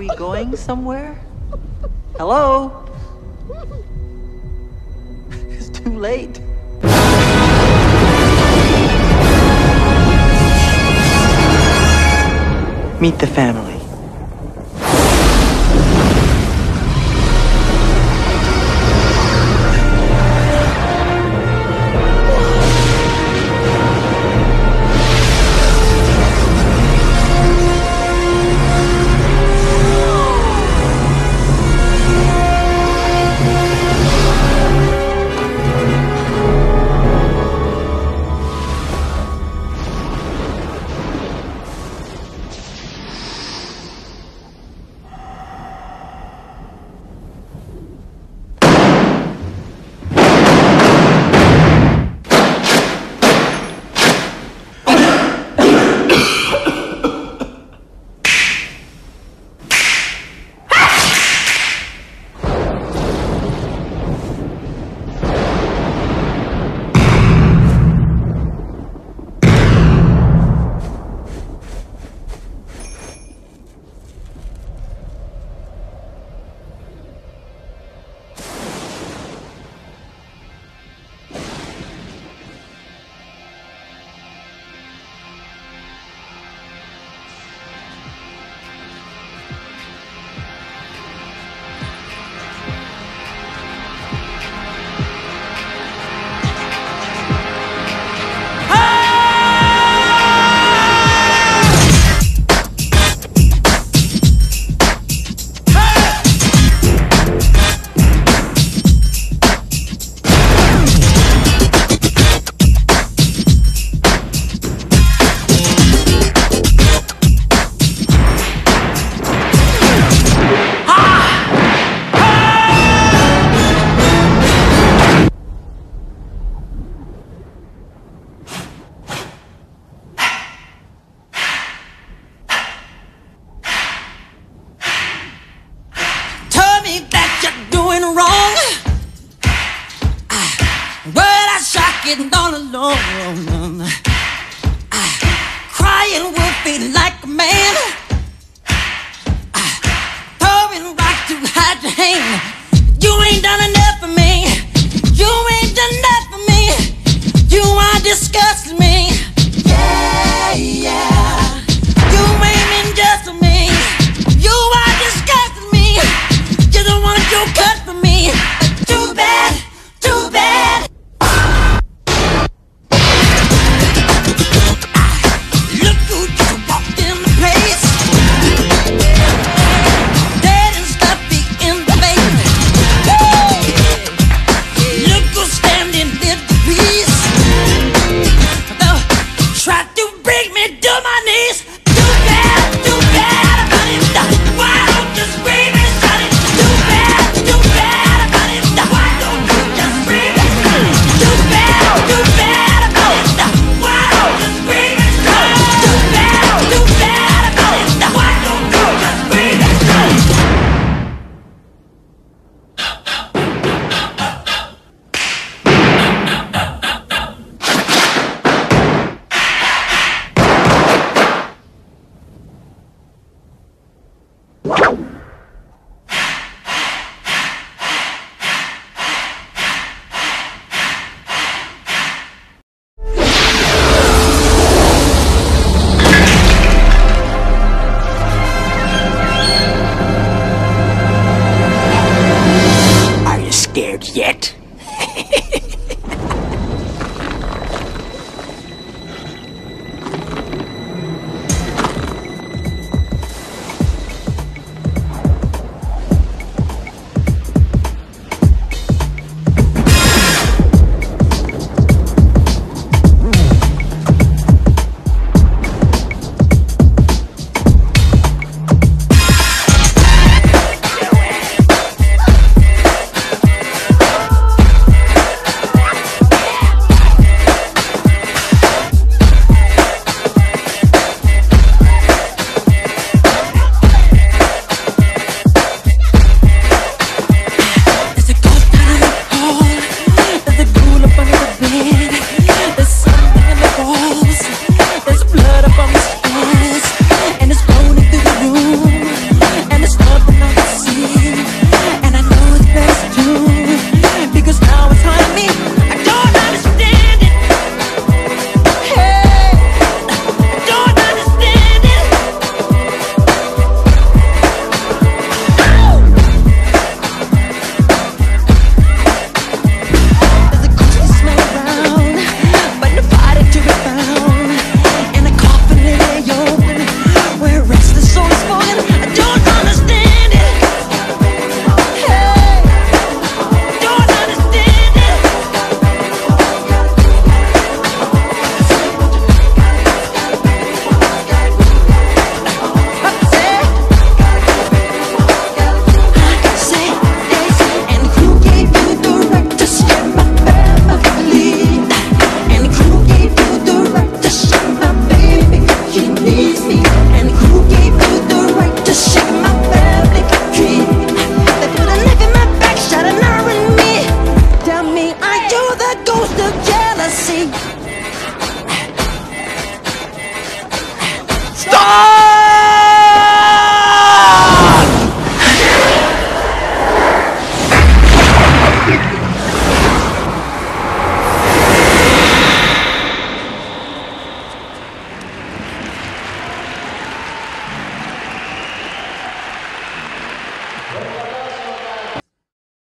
we going somewhere? Hello? It's too late. Meet the family. All alone, crying wolfie like a man, throwing rocks to hide your hand. You ain't done enough for me. You ain't done enough for me. You are disgusting me. Yeah, yeah. You ain't been just for me. You are disgusting me. You don't want your cut for me. Too bad. Yet. Stop!